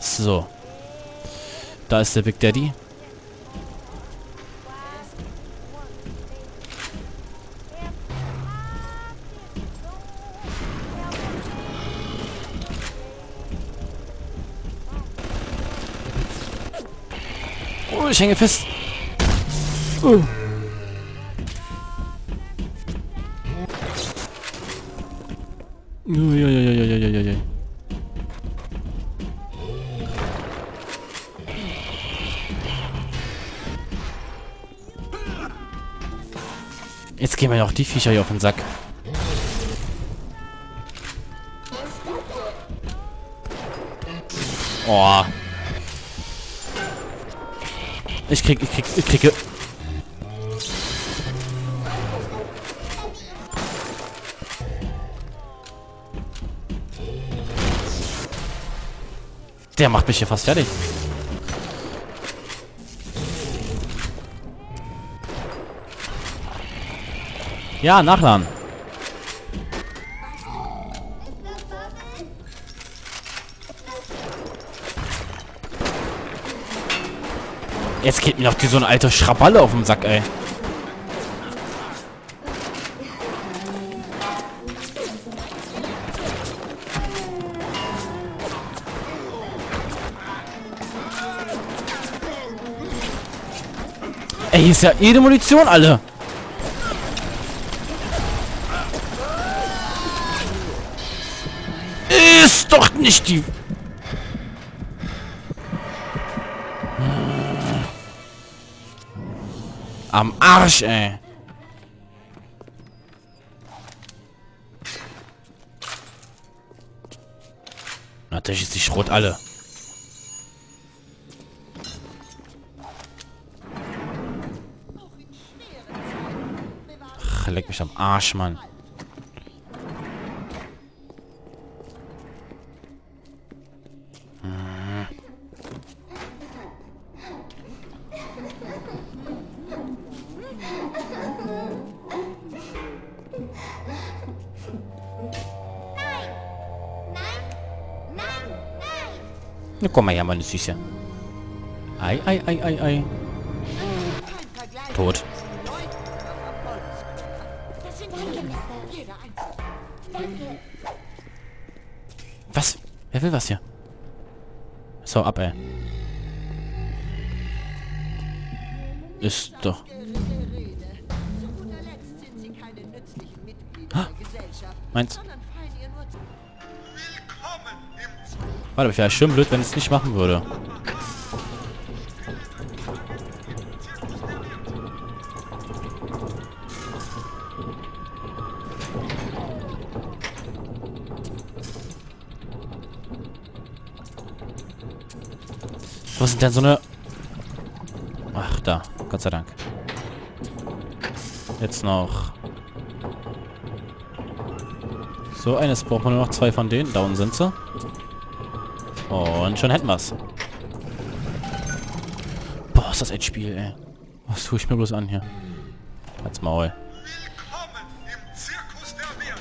So. Da ist der Big Daddy. Oh, ich hänge fest. Jetzt gehen wir ja auch die Viecher hier auf den Sack. Oh. Ich kriege. Der macht mich hier fast fertig. Ja, nachladen. Jetzt geht mir noch so eine alte Schraballe auf den Sack, ey. Ey, hier ist ja jede Munition alle. Ist doch nicht die... Am Arsch, ey. Natürlich ist die Schrot alle. Ach, leck mich am Arsch, Mann. Na komm mal her, meine Süße. Ei. Tot. Was? Wer will was hier? So, ab, ey. Ist doch... Meins. Warte, ich wäre schön blöd, wenn ich es nicht machen würde. Was ist denn so eine... Ach, da. Gott sei Dank. Jetzt noch... So, eines braucht man nur noch, 2 von denen. Da unten sind sie. Und schon hätten wir's. Boah, ist das ein Spiel, ey. Was tue ich mir bloß an hier? Halt's Maul. Willkommen im Zirkus der Werte.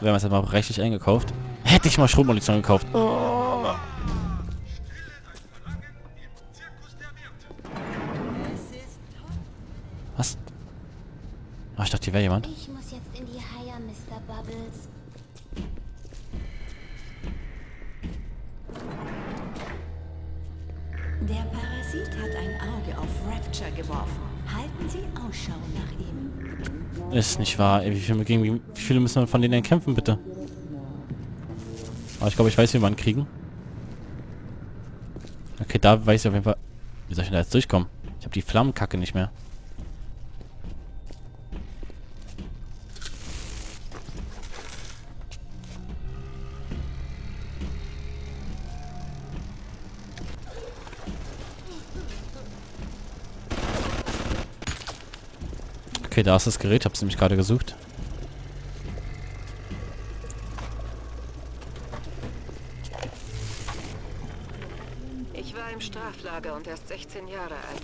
Wir haben jetzt mal richtig eingekauft. Hätte ich mal Schrotmunition gekauft. Oh. Ach, ich dachte, hier wäre jemand. Ich muss jetzt in die Haie, Mr. Bubbles. Der Parasit hat ein Auge auf Rapture geworfen. Halten Sie Ausschau nach ihm. Ist nicht wahr. Ey, wie viele müssen wir von denen kämpfen, bitte? Aber ich glaube, ich weiß, wie wir einen kriegen. Okay, da weiß ich auf jeden Fall... Wie soll ich denn da jetzt durchkommen? Ich habe die Flammenkacke nicht mehr. Okay, da ist das Gerät. Hab's nämlich gerade gesucht. Ich war im Straflager und erst 16 Jahre alt.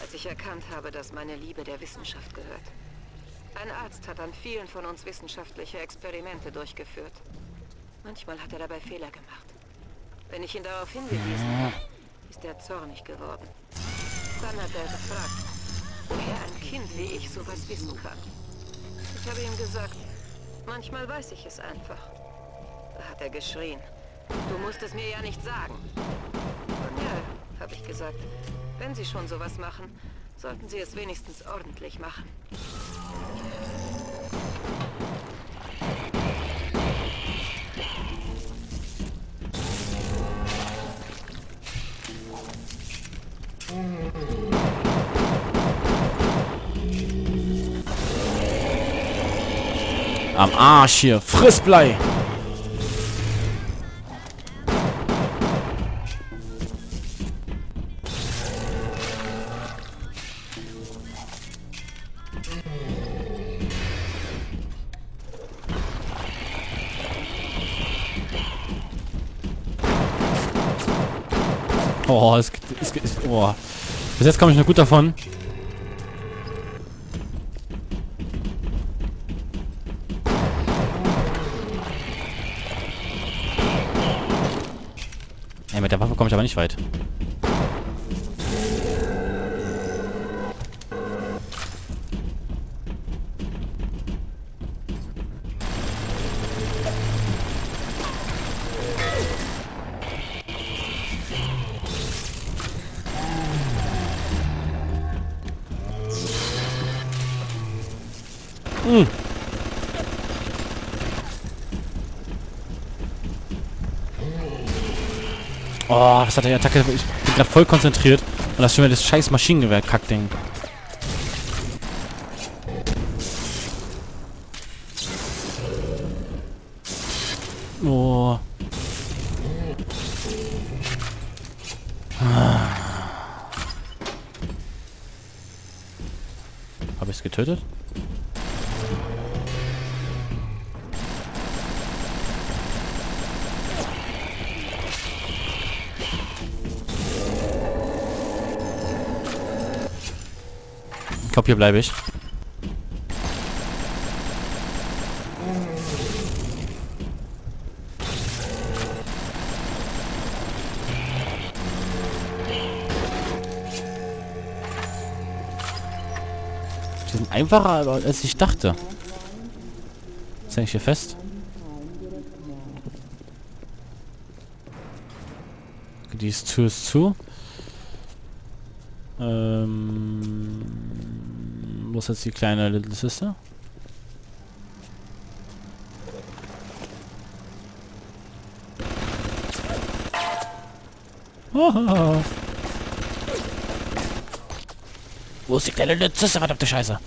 als ich erkannt habe, dass meine Liebe der Wissenschaft gehört. Ein Arzt hat an vielen von uns wissenschaftliche Experimente durchgeführt. Manchmal hat er dabei Fehler gemacht. Wenn ich ihn darauf hingewiesen habe, ist er zornig geworden. Dann hat er gefragt, woher ein Kind wie ich sowas wissen kann. Ich habe ihm gesagt, manchmal weiß ich es einfach. Da hat er geschrien. Du musst es mir ja nicht sagen. Und ja, habe ich gesagt, wenn Sie schon sowas machen, sollten Sie es wenigstens ordentlich machen. Am Arsch hier. Frissblei. Oh, oh. Bis jetzt komme ich noch gut davon. Mit der Waffe komme ich aber nicht weit. Hm. Oh, das hat die Attacke. Ich bin gerade voll konzentriert. Und das ist schon wieder das scheiß Maschinengewehr-Kackding. Oh. Habe ich es getötet? Ich glaube, hier bleibe ich. Die sind einfacher, als ich dachte. Jetzt hänge ich hier fest. Die ist zu, ist zu. Wo ist jetzt die kleine Little Sister? Oho. Wo ist die kleine Little Sister? Verdammte Scheiße.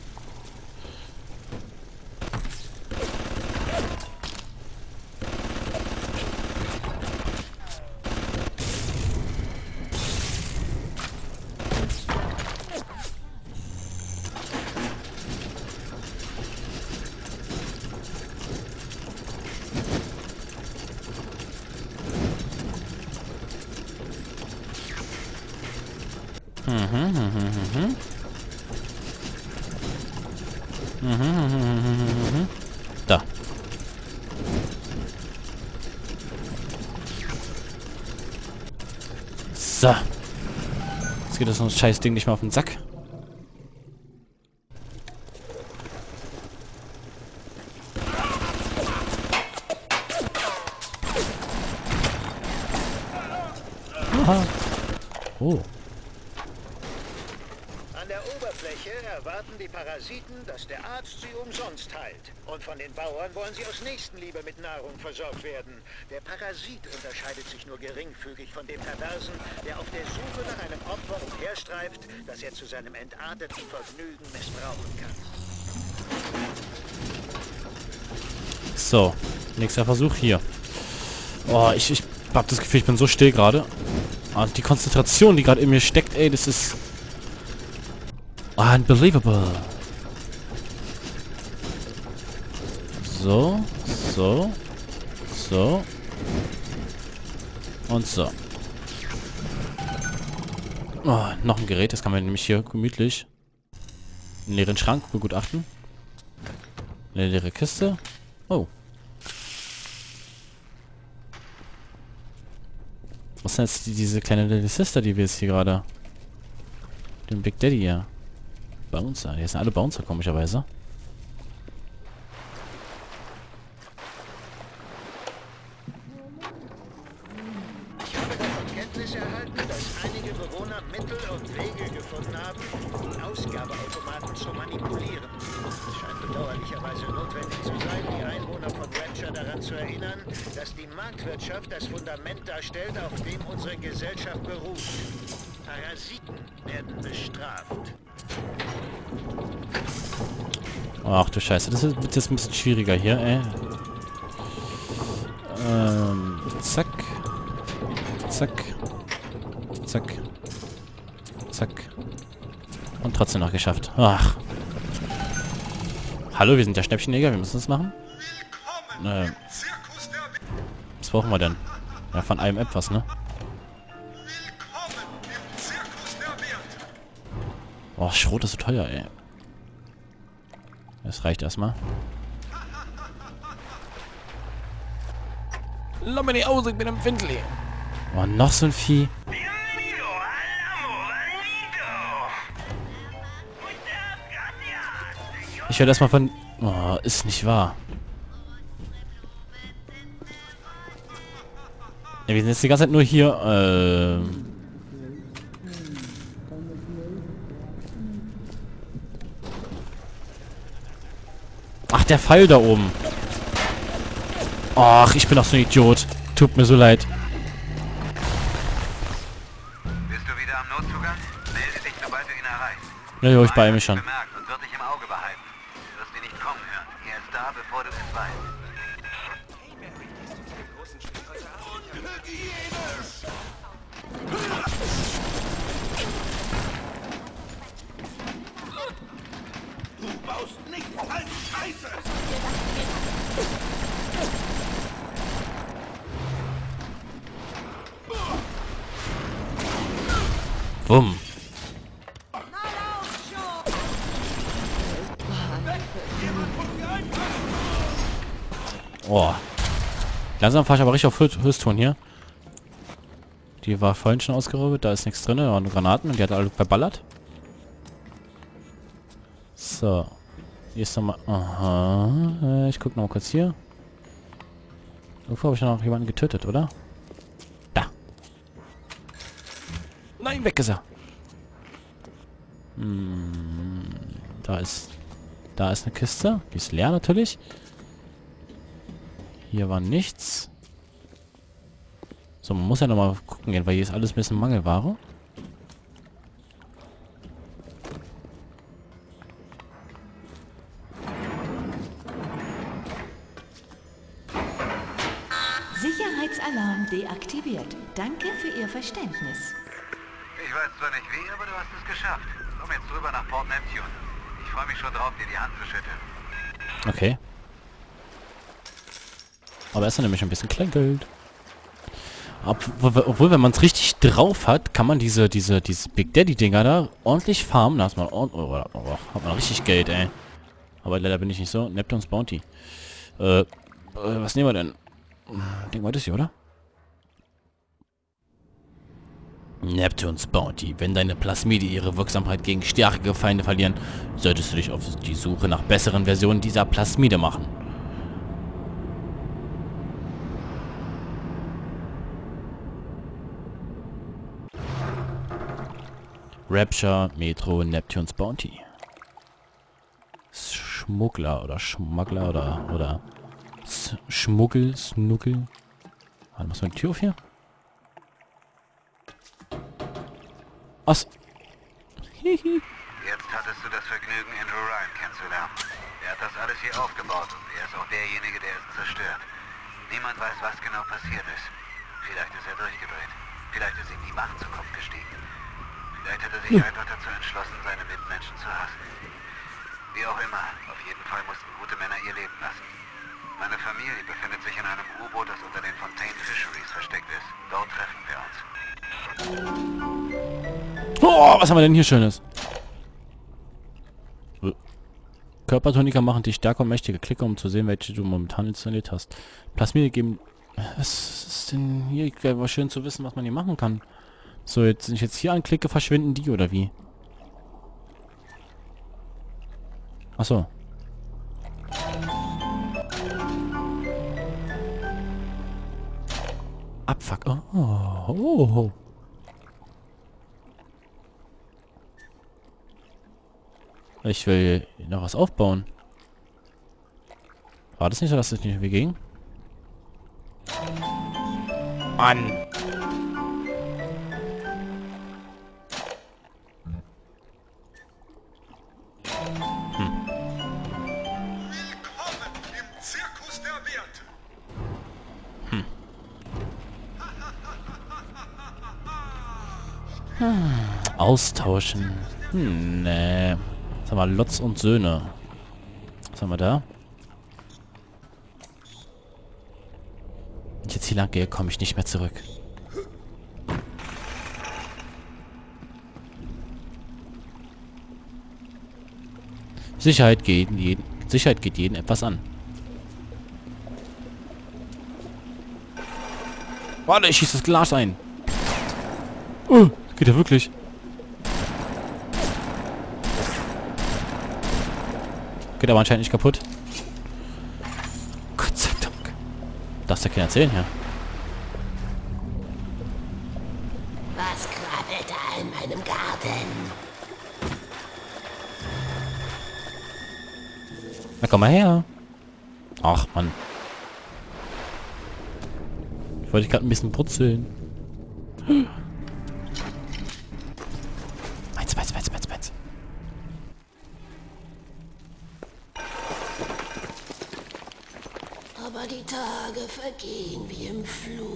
Da. So. Jetzt geht das noch scheiß Ding nicht mehr auf den Sack. Aha. Oh. An der Oberfläche erwarten die Parasiten, dass der Arzt sie umsonst heilt. Und von den Bauern wollen sie aus Nächstenliebe mit Nahrung versorgt werden. Der Parasit unterscheidet sich nur geringfügig von dem Perversen, der auf der Suche nach einem Opfer umherstreift, das er zu seinem entarteten Vergnügen missbrauchen kann. So, nächster Versuch hier. Oh, ich hab das Gefühl, ich bin so still gerade. Und die Konzentration, die gerade in mir steckt, ey, das ist... Unbelievable. So, so, so und so. Oh, noch ein Gerät, das kann man nämlich hier gemütlich einen leeren Schrank begutachten. Eine leere Kiste. Oh. Was ist denn jetzt diese kleine Little Sister, die wir jetzt hier gerade... Den Big Daddy, ja. Bouncer. Hier sind alle Bouncer, komischerweise. Ach du Scheiße, das wird jetzt ein bisschen schwieriger hier, ey. Zack. Zack. Zack. Zack. Und trotzdem noch geschafft. Ach. Hallo, wir sind ja Schnäppchenjäger, wir müssen das machen. Was brauchen wir denn? Ja, von allem etwas, ne? Oh, Schrot ist so teuer, ey. Das reicht erstmal. Lass mich nicht aus, ich bin empfindlich. Oh, noch so ein Vieh. Ich werde erstmal von... Oh, ist nicht wahr. Ja, wir sind jetzt die ganze Zeit nur hier, Ach, der Pfeil da oben. Ach, ich bin doch so ein Idiot. Tut mir so leid. Bist du wieder am Notzugang? Melde dich, sobald du ihn erreichst. Ja, ich beeile mich schon. Bumm. Oh. Langsam fahre ich aber richtig auf Höchstton hier. Die war vorhin schon ausgerübelt, da ist nichts drin, da waren nur Granaten und die hat alle verballert. So. Hier ist nochmal... Aha. Ich guck nochmal kurz hier. Irgendwo habe ich noch jemanden getötet, oder? Nein, weg ist er. Hm, da ist eine Kiste. Die ist leer natürlich. Hier war nichts. So, man muss ja nochmal gucken gehen, weil hier ist alles ein bisschen Mangelware. Sicherheitsalarm deaktiviert. Danke für Ihr Verständnis. Ich weiß zwar nicht wie, aber du hast es geschafft. Komm jetzt rüber nach Port Neptune. Ich freue mich schon drauf, dir die Hand zu schütteln. Okay. Aber es ist nämlich ein bisschen Kleingeld. Obwohl, wenn man es richtig drauf hat, kann man diese Big Daddy-Dinger da ordentlich farmen. Da hat man, hat man richtig Geld, ey. Aber leider bin ich nicht so. Neptune's Bounty. Was nehmen wir denn? Ich denke mal, das hier, oder? Neptune's Bounty. Wenn deine Plasmide ihre Wirksamkeit gegen stärkere Feinde verlieren, solltest du dich auf die Suche nach besseren Versionen dieser Plasmide machen. Rapture, Metro, Neptune's Bounty. Schmuggler oder Schmuggler oder Schmuggel, Snuggel. Warte, machst du eine Tür auf hier? Aus. Jetzt hattest du das Vergnügen, Andrew Ryan kennenzulernen. Er hat das alles hier aufgebaut und er ist auch derjenige, der es zerstört. Niemand weiß, was genau passiert ist. Vielleicht ist er durchgedreht. Vielleicht ist ihm die Macht zu Kopf gestiegen. Vielleicht hat er sich einfach dazu entschlossen, seine Mitmenschen zu hassen. Wie auch immer, auf jeden Fall mussten gute Männer ihr Leben lassen. Meine Familie befindet sich in einem U-Boot, das unter den Fontaine Fisheries versteckt ist. Dort treffen wir uns. Oh, was haben wir denn hier Schönes? Körpertoniker machen dich stärker und mächtiger. Klicke, um zu sehen, welche du momentan installiert hast. Plasmide geben... Was ist denn hier? Wäre schön zu wissen, was man hier machen kann. So, jetzt, wenn ich jetzt hier anklicke, verschwinden die, oder wie? Achso. Abfuck. Oh. Oh. Ich will noch was aufbauen. War das nicht so, dass das nicht mehr ging? Mann! Willkommen im Zirkus der Werte! Austauschen. Nee. Was haben wir? Lotz und Söhne. Was haben wir da? Wenn ich jetzt hier lang gehe, komme ich nicht mehr zurück. Sicherheit geht jeden etwas an. Warte, ich schieße das Glas ein. Oh, geht ja wirklich. Geht aber anscheinend nicht kaputt. Gott sei Dank. Darfst du ja keiner erzählen, ja. Was krabbelt da in meinem Garten? Na komm mal her. Ach Mann. Ich wollte gerade ein bisschen brutzeln. Meins. Aber die Tage vergehen wie im Flug.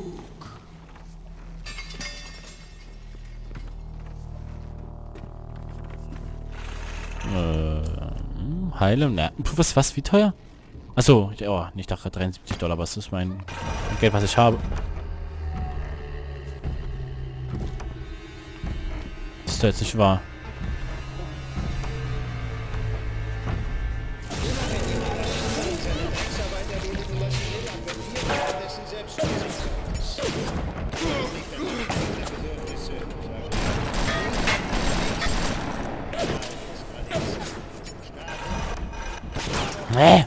Heilen? Na, was? Wie teuer? Achso, oh, ich dachte $73, aber es ist mein Geld, was ich habe. Das ist doch jetzt nicht wahr. Nee.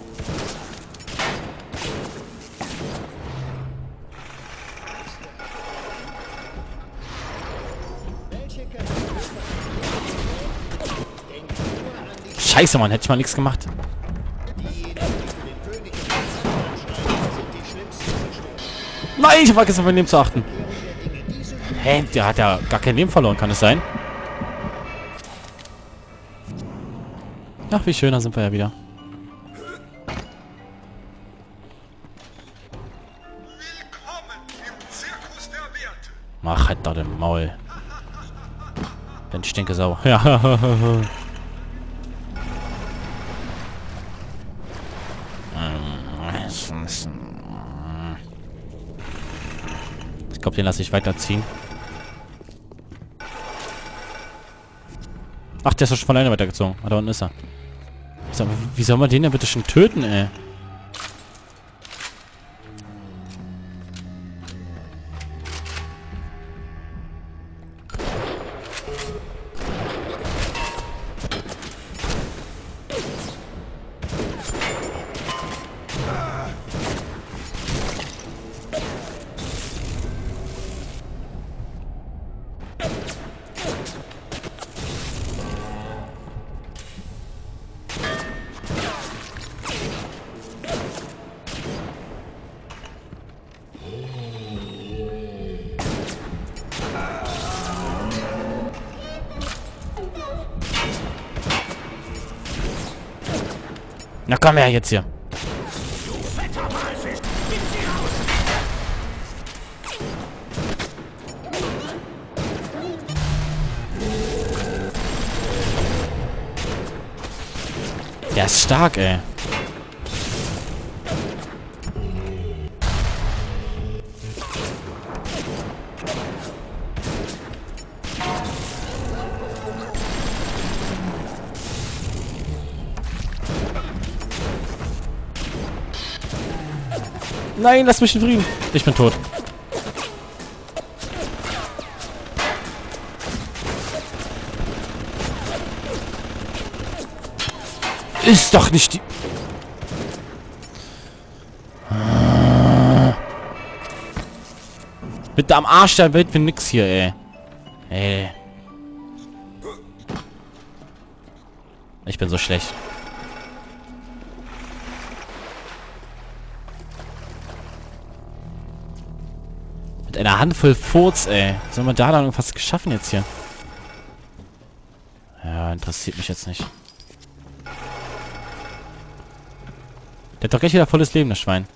Scheiße, Mann, hätte ich mal nichts gemacht. Nein, ich habe vergessen, auf mein Leben zu achten. Hä, der hat ja gar kein Leben verloren, kann es sein? Ach, wie schön, da sind wir ja wieder. Mach halt da den Maul. Dann stinke Sau. Ja. Ich glaube, den lasse ich weiterziehen. Ach, der ist doch schon von alleine weitergezogen. Ah, da unten ist er. Wie soll man den denn bitte schon töten, ey? Na komm her jetzt hier. Der ist stark, ey. Nein, lass mich in Frieden. Ich bin tot. Ist doch nicht die... Bitte am Arsch der Welt für nix hier, ey. Ey. Ich bin so schlecht. Mit einer Handvoll Furz, ey. Was haben wir da dann irgendwas geschaffen jetzt hier? Ja, interessiert mich jetzt nicht. Der hat doch gleich wieder volles Leben, das Schwein.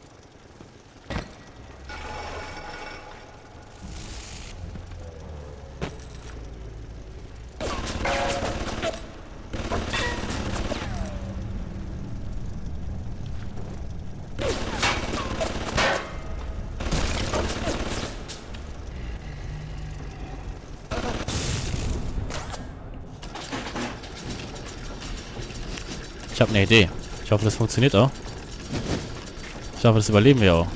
Ich habe eine Idee. Ich hoffe, das funktioniert auch. Ich hoffe, das überleben wir auch.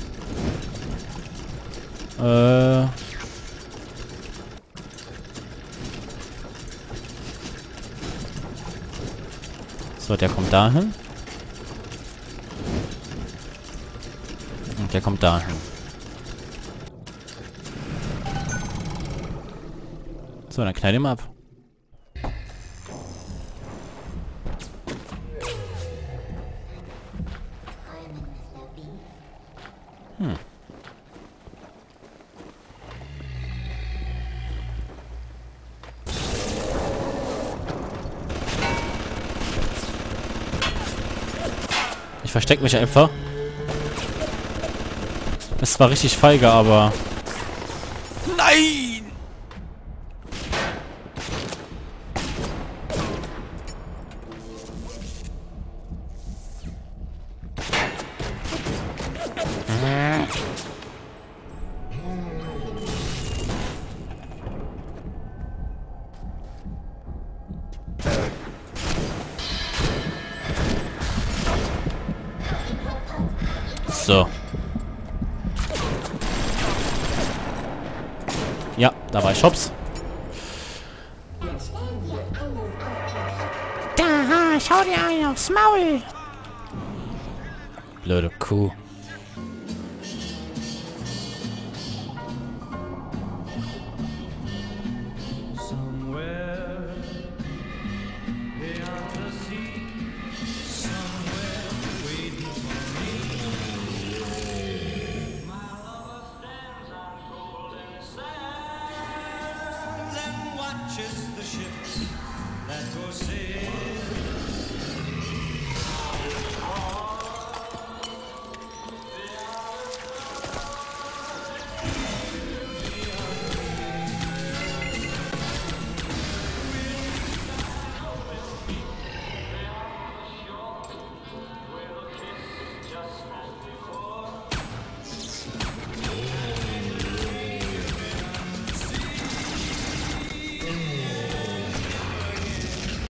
So, der kommt dahin. Und der kommt dahin. So, dann knall ihn ab. Ich verstecke mich einfach. Es war richtig feige, aber... Nein! So. Ja, da war ich. Hops. Da, schau dir einen aufs Maul. Blöde Kuh. Watches the ships that go sailing.